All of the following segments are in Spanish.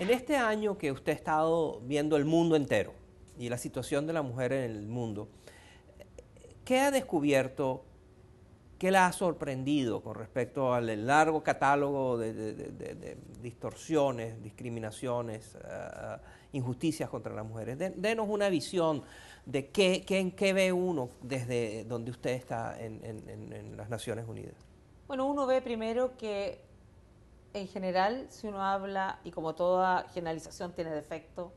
En este año que usted ha estado viendo el mundo entero y la situación de la mujer en el mundo, ¿qué ha descubierto? ¿Qué la ha sorprendido con respecto al largo catálogo de distorsiones, discriminaciones, injusticias contra las mujeres? Denos una visión de qué ve uno desde donde usted está en las Naciones Unidas. Bueno, uno ve primero que en general, si uno habla, y como toda generalización tiene defecto,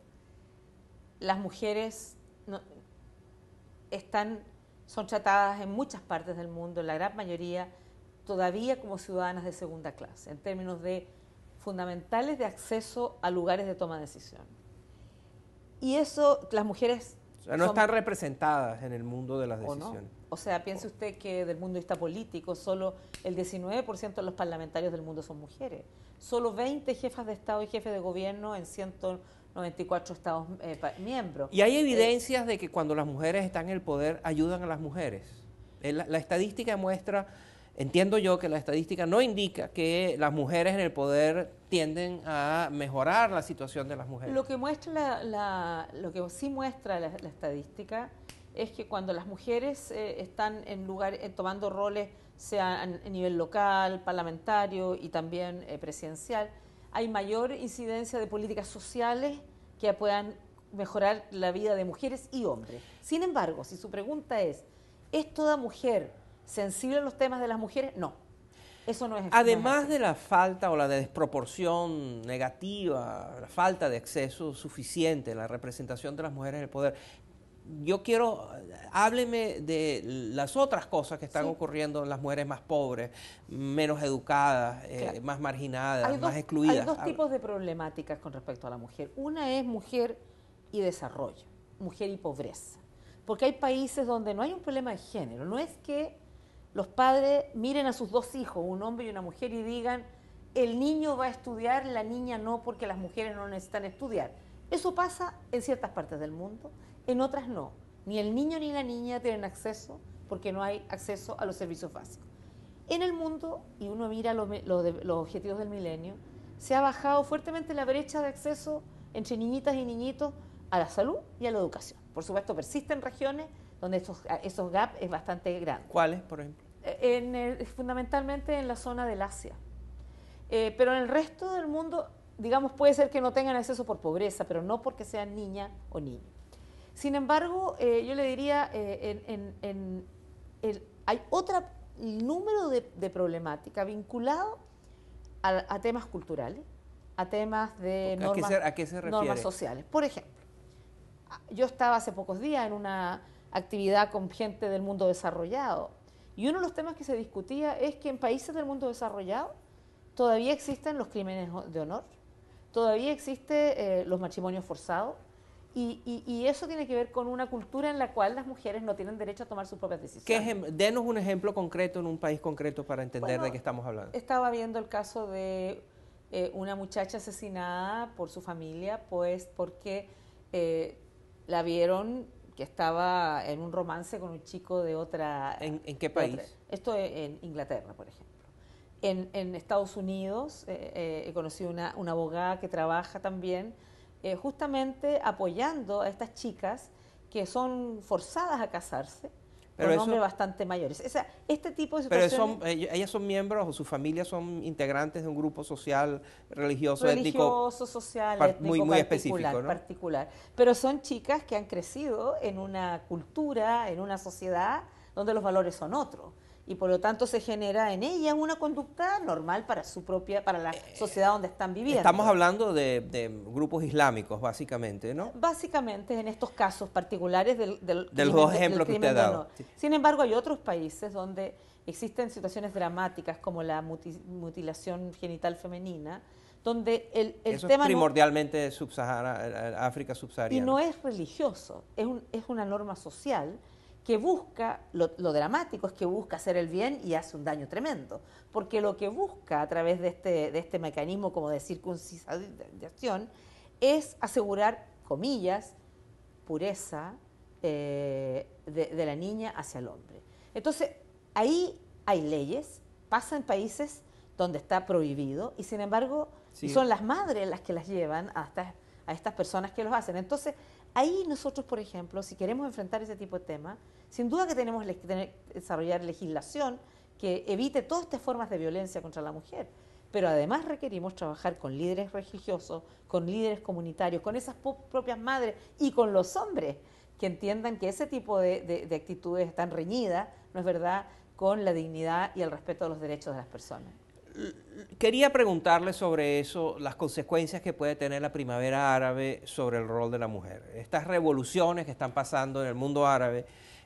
las mujeres son tratadas en muchas partes del mundo, en la gran mayoría, todavía como ciudadanas de segunda clase, en términos de fundamentales de acceso a lugares de toma de decisión. Y eso, las mujeres... O sea, no están representadas en el mundo de las decisiones. No. O sea, piense usted que del mundo vista político, solo el 19% de los parlamentarios del mundo son mujeres. Solo 20 jefas de Estado y jefes de gobierno en 194 Estados miembros. Y hay evidencias de que cuando las mujeres están en el poder, ayudan a las mujeres. La estadística muestra, entiendo yo que la estadística no indica que las mujeres en el poder tienden a mejorar la situación de las mujeres. Lo que muestra lo que sí muestra la estadística es que cuando las mujeres están en lugares tomando roles, sea a nivel local, parlamentario y también presidencial, hay mayor incidencia de políticas sociales que puedan mejorar la vida de mujeres y hombres. Sin embargo, si su pregunta ¿es toda mujer sensible a los temas de las mujeres? No, eso no es así. Además de la falta o la desproporción negativa, la falta de acceso suficiente, la representación de las mujeres en el poder, yo quiero, hábleme de las otras cosas que están ocurriendo en las mujeres más pobres, menos educadas, más marginadas, más excluidas. Hay dos tipos de problemáticas con respecto a la mujer. Una es mujer y desarrollo, mujer y pobreza. Porque hay países donde no hay un problema de género. No es que los padres miren a sus dos hijos, un hombre y una mujer, y digan, el niño va a estudiar, la niña no, porque las mujeres no necesitan estudiar. Eso pasa en ciertas partes del mundo. En otras no, ni el niño ni la niña tienen acceso porque no hay acceso a los servicios básicos. En el mundo, y uno mira los objetivos del milenio, se ha bajado fuertemente la brecha de acceso entre niñitas y niñitos a la salud y a la educación. Por supuesto, persisten regiones donde esos gaps es bastante grande. ¿Cuáles, por ejemplo? Fundamentalmente en la zona del Asia. Pero en el resto del mundo, digamos, puede ser que no tengan acceso por pobreza, pero no porque sean niña o niño. Sin embargo, yo le diría, hay otro número de problemáticas vinculado a temas culturales, a temas de normas, normas sociales. Por ejemplo, yo estaba hace pocos días en una actividad con gente del mundo desarrollado y uno de los temas que se discutía es que en países del mundo desarrollado todavía existen los crímenes de honor, todavía existen los matrimonios forzados. Y eso tiene que ver con una cultura en la cual las mujeres no tienen derecho a tomar sus propias decisiones. Denos un ejemplo concreto en un país concreto para entender de qué estamos hablando. Estaba viendo el caso de una muchacha asesinada por su familia, pues porque la vieron que estaba en un romance con un chico de otra... ¿En qué país? Esto en Inglaterra, por ejemplo. En Estados Unidos he conocido una abogada que trabaja también justamente apoyando a estas chicas que son forzadas a casarse con hombres bastante mayores. O sea, este tipo de situaciones... Pero ellas son miembros o sus familias son integrantes de un grupo social, religioso, étnico... Religioso, social, étnico, muy, muy específico, ¿no? Particular. Pero son chicas que han crecido en una cultura, en una sociedad donde los valores son otros. Y por lo tanto se genera en ellas una conducta normal para su propia, para la sociedad donde están viviendo. Estamos hablando de grupos islámicos, básicamente, ¿no? Básicamente, en estos casos particulares de los dos ejemplos que usted ha dado. Sí. Sin embargo, hay otros países donde existen situaciones dramáticas como la mutilación genital femenina, donde el eso tema es primordialmente África subsahariana. Y no es religioso, es una norma social que busca, lo dramático es que busca hacer el bien y hace un daño tremendo, porque lo que busca a través de este mecanismo como de circuncisión es asegurar, comillas, pureza de la niña hacia el hombre. Entonces, ahí hay leyes, pasa en países donde está prohibido y sin embargo Sí. Y son las madres las que las llevan a estas personas que los hacen. Entonces, ahí nosotros, por ejemplo, si queremos enfrentar ese tipo de temas, sin duda que tenemos que desarrollar legislación que evite todas estas formas de violencia contra la mujer. Pero además requerimos trabajar con líderes religiosos, con líderes comunitarios, con esas propias madres y con los hombres que entiendan que ese tipo de actitudes están reñidas, ¿no es verdad?, con la dignidad y el respeto a los derechos de las personas. Quería preguntarle sobre eso, las consecuencias que puede tener la primavera árabe sobre el rol de la mujer. Estas revoluciones que están pasando en el mundo árabe,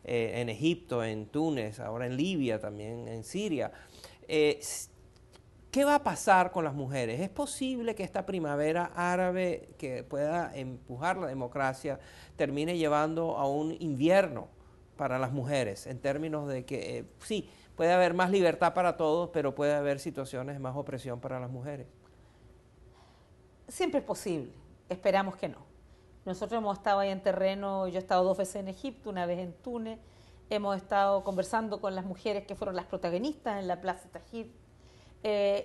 en Egipto, en Túnez, ahora en Libia también, en Siria. ¿Qué va a pasar con las mujeres? ¿Es posible que esta primavera árabe que pueda empujar la democracia termine llevando a un invierno para las mujeres? En términos de que, sí, puede haber más libertad para todos, pero puede haber situaciones de más opresión para las mujeres. Siempre es posible. Esperamos que no. Nosotros hemos estado ahí en terreno, yo he estado 2 veces en Egipto, 1 vez en Túnez. Hemos estado conversando con las mujeres que fueron las protagonistas en la Plaza Tahrir,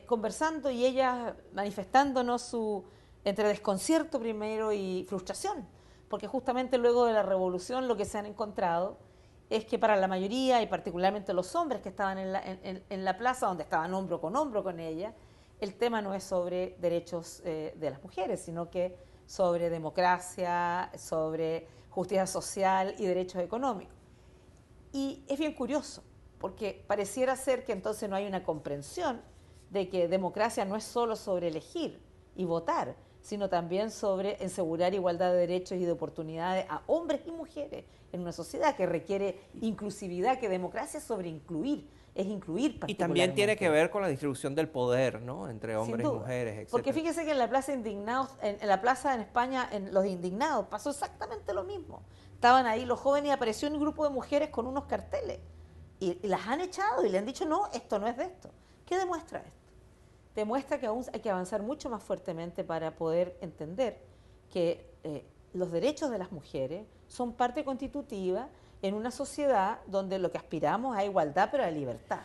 conversando y ellas manifestándonos su entre desconcierto primero y frustración, porque justamente luego de la revolución lo que se han encontrado es que para la mayoría, y particularmente los hombres que estaban en la plaza, donde estaban hombro con ella, el tema no es sobre derechos de las mujeres, sino que sobre democracia, sobre justicia social y derechos económicos. Y es bien curioso, porque pareciera ser que entonces no hay una comprensión de que democracia no es solo sobre elegir y votar, sino también sobre asegurar igualdad de derechos y de oportunidades a hombres y mujeres en una sociedad que requiere inclusividad, que democracia es sobre incluir, es incluir particularmente. Y también tiene que ver con la distribución del poder, ¿no?, entre hombres y mujeres, etc. Porque fíjese que en la plaza Indignados, en la plaza en España, en los Indignados, pasó exactamente lo mismo. Estaban ahí los jóvenes y apareció un grupo de mujeres con unos carteles y las han echado y le han dicho, no, esto no es de esto. ¿Qué demuestra esto? Demuestra que aún hay que avanzar mucho más fuertemente para poder entender que los derechos de las mujeres son parte constitutiva en una sociedad donde lo que aspiramos a igualdad, pero a libertad.